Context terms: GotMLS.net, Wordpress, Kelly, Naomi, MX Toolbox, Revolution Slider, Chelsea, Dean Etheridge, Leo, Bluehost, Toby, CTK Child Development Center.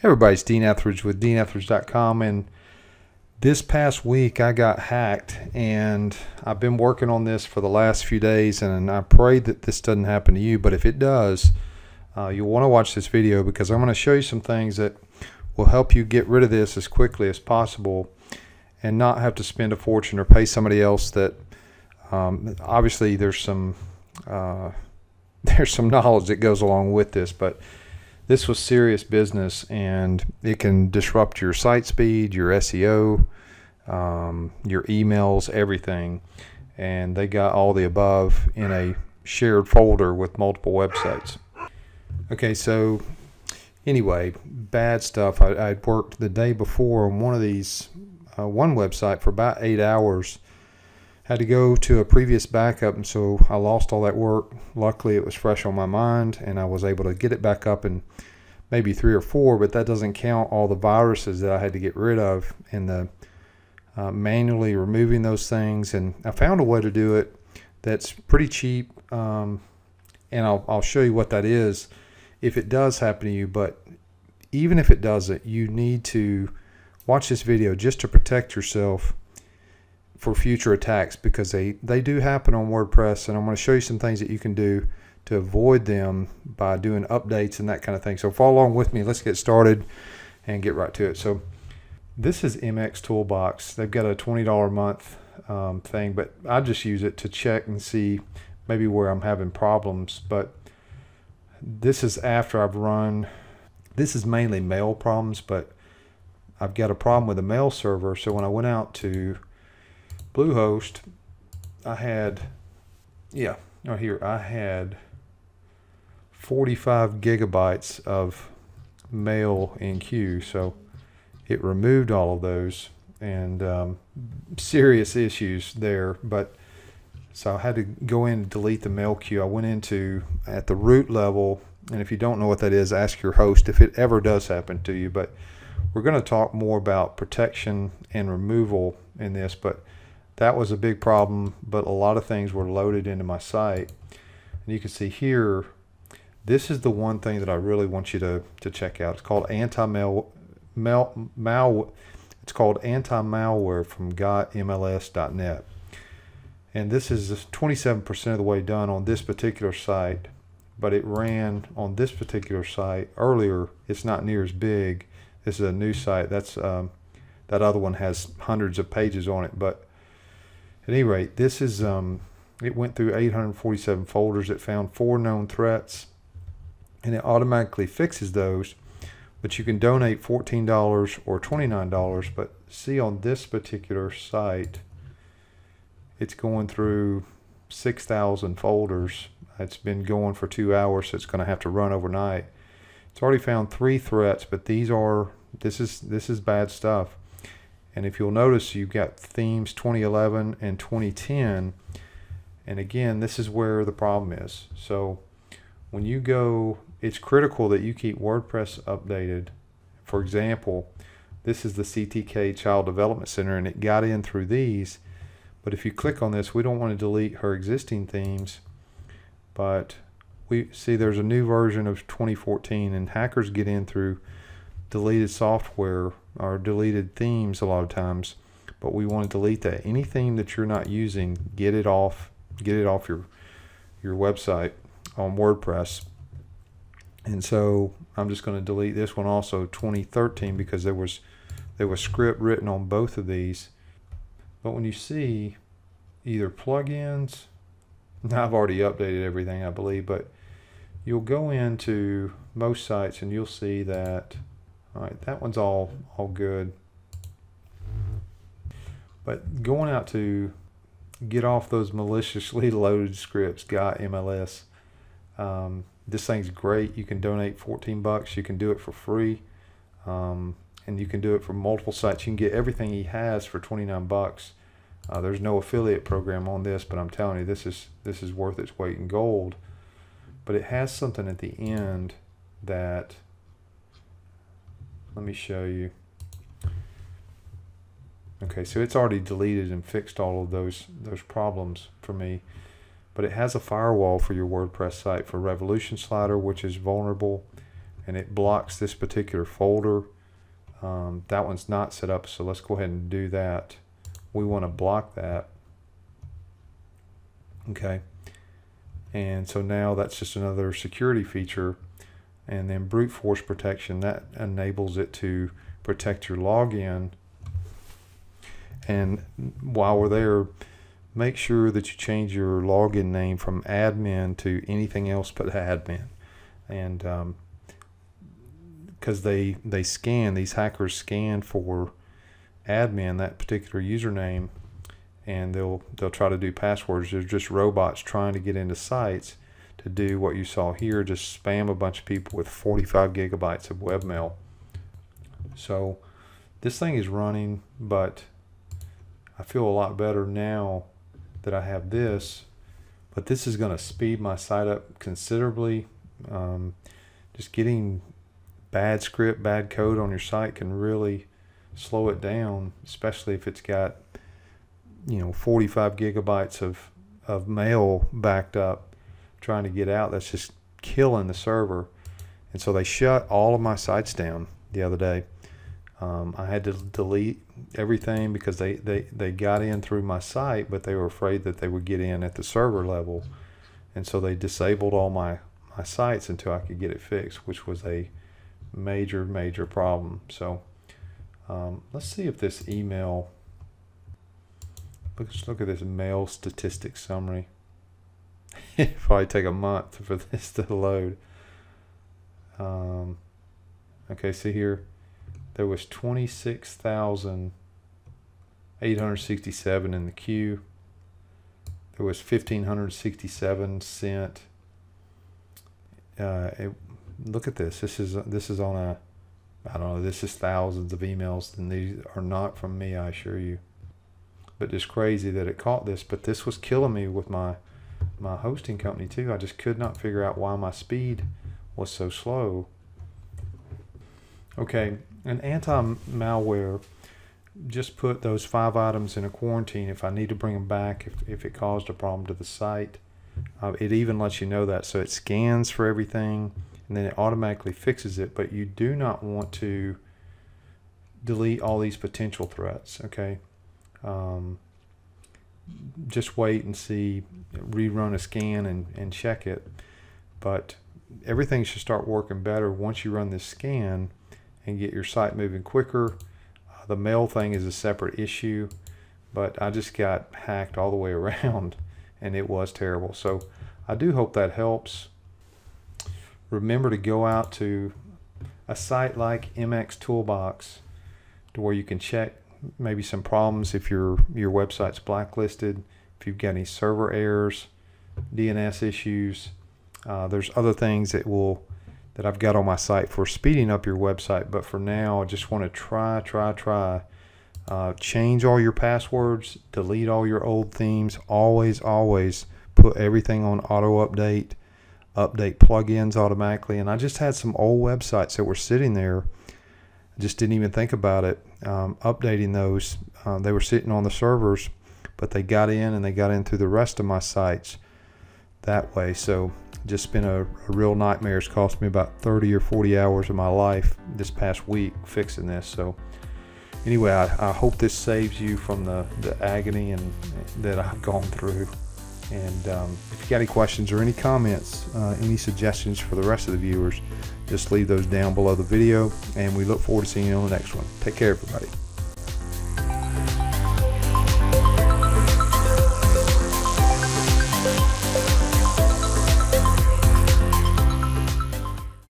Hey everybody, it's Dean Etheridge with DeanEtheridge.com, and this past week I got hacked, and I've been working on this for the last few days, and I pray that this doesn't happen to you, but if it does, you'll want to watch this video because I'm going to show you some things that will help you get rid of this as quickly as possible and not have to spend a fortune or pay somebody else that obviously there's some knowledge that goes along with this, but this was serious business, and it can disrupt your site speed, your SEO, your emails, everything. And they got all the above in a shared folder with multiple websites. Okay, so anyway, bad stuff. I'd worked the day before on one website for about 8 hours. Had to go to a previous backup, and so I lost all that work. Luckily, it was fresh on my mind, and I was able to get it back up in maybe 3 or 4, but that doesn't count all the viruses that I had to get rid of and the manually removing those things. And I found a way to do it that's pretty cheap, and I'll show you what that is if it does happen to you. But even if it doesn't, you need to watch this video just to protect yourself for future attacks, because they do happen on WordPress, and I'm going to show you some things that you can do to avoid them by doing updates and that kind of thing. So follow along with me. Let's get started and get right to it. So this is MX Toolbox. They've got a $20 a month thing, but I just use it to check and see maybe where I'm having problems. But this is after I've run, this is mainly mail problems, but I've got a problem with a mail server. So when I went out to Bluehost, I had 45 gigabytes of mail in queue, so it removed all of those, and serious issues there. But so I had to go in and delete the mail queue. I went into at the root level, and if you don't know what that is, ask your host if it ever does happen to you. But we're going to talk more about protection and removal in this, but that was a big problem. But a lot of things were loaded into my site, and you can see here, this is the one thing that I really want you to check out. It's called anti-malware from GotMLS.net, and this is 27% of the way done on this particular site, but it ran on this particular site earlier. It's not near as big. This is a new site. That's that other one has hundreds of pages on it, but at any rate, this is, it went through 847 folders. It found 4 known threats, and it automatically fixes those, but you can donate $14 or $29, but see on this particular site, it's going through 6,000 folders. It's been going for 2 hours, so it's going to have to run overnight. It's already found 3 threats, but this is bad stuff. And if you'll notice, you've got themes 2011 and 2010. And again, this is where the problem is. So when you go, it's critical that you keep WordPress updated. For example, this is the CTK Child Development Center, and it got in through these. But if you click on this, we don't want to delete her existing themes. But we see there's a new version of 2014, and hackers get in through deleted software or deleted themes a lot of times, but we want to delete that. Any theme that you're not using, get it off your website on WordPress. And so I'm just going to delete this one also, 2013, because there was script written on both of these. But when you see either plugins, now I've already updated everything, I believe, but you'll go into most sites and you'll see that. All right, that one's all good. But going out to get off those maliciously loaded scripts, GotMLS, this thing's great. You can donate $14. You can do it for free, and you can do it for multiple sites. You can get everything he has for $29. There's no affiliate program on this, but I'm telling you, this is worth its weight in gold. But it has something at the end that, let me show you. Okay, so it's already deleted and fixed all of those problems for me. But it has a firewall for your WordPress site for Revolution Slider, which is vulnerable, and it blocks this particular folder. That one's not set up, so let's go ahead and do that. We want to block that. Okay, and so now that's just another security feature. And then brute force protection, that enables it to protect your login. And while we're there, make sure that you change your login name from admin to anything else but admin. And because they scan, these hackers scan for admin, that particular username, and they'll try to do passwords. They're just robots trying to get into sites to do what you saw here, just spam a bunch of people with 45 gigabytes of webmail. So this thing is running, but I feel a lot better now that I have this, but this is going to speed my site up considerably. Just getting bad script, bad code on your site can really slow it down, especially if it's got, you know, 45 gigabytes of mail backed up trying to get out. That's just killing the server. And so they shut all of my sites down the other day. I had to delete everything because they got in through my site, but they were afraid that they would get in at the server level. And so they disabled all my sites until I could get it fixed, which was a major, major problem. So let's see if this email, let's look at this mail statistics summary. It'd probably take a month for this to load. Okay, see here. There was 26,867 in the queue. There was 1,567 sent. Look at this. This is on a, I don't know. This is thousands of emails, and these are not from me, I assure you. But just crazy that it caught this. But this was killing me with my hosting company too. I just could not figure out why my speed was so slow. Okay, an anti-malware just put those 5 items in a quarantine if I need to bring them back, if it caused a problem to the site. It even lets you know that. So it scans for everything, and then it automatically fixes it. But you do not want to delete all these potential threats, okay? Just wait and see, rerun a scan and check it. But everything should start working better once you run this scan and get your site moving quicker. The mail thing is a separate issue, but I just got hacked all the way around, and it was terrible. So I do hope that helps. Remember to go out to a site like MX Toolbox to where you can check maybe some problems if your website's blacklisted, if you've got any server errors, DNS issues. There's other things that I've got on my site for speeding up your website, but for now, I just want to try. Change all your passwords, delete all your old themes, always put everything on auto update, update plugins automatically. And I just had some old websites that were sitting there. I just didn't even think about it, updating those. They were sitting on the servers, but they got in, and they got in through the rest of my sites that way. So just been a real nightmare. It's cost me about 30 or 40 hours of my life this past week fixing this. So anyway, I hope this saves you from the agony and that I've gone through. And if you got any questions or any comments, any suggestions for the rest of the viewers, just leave those down below the video, and we look forward to seeing you on the next one. Take care, everybody.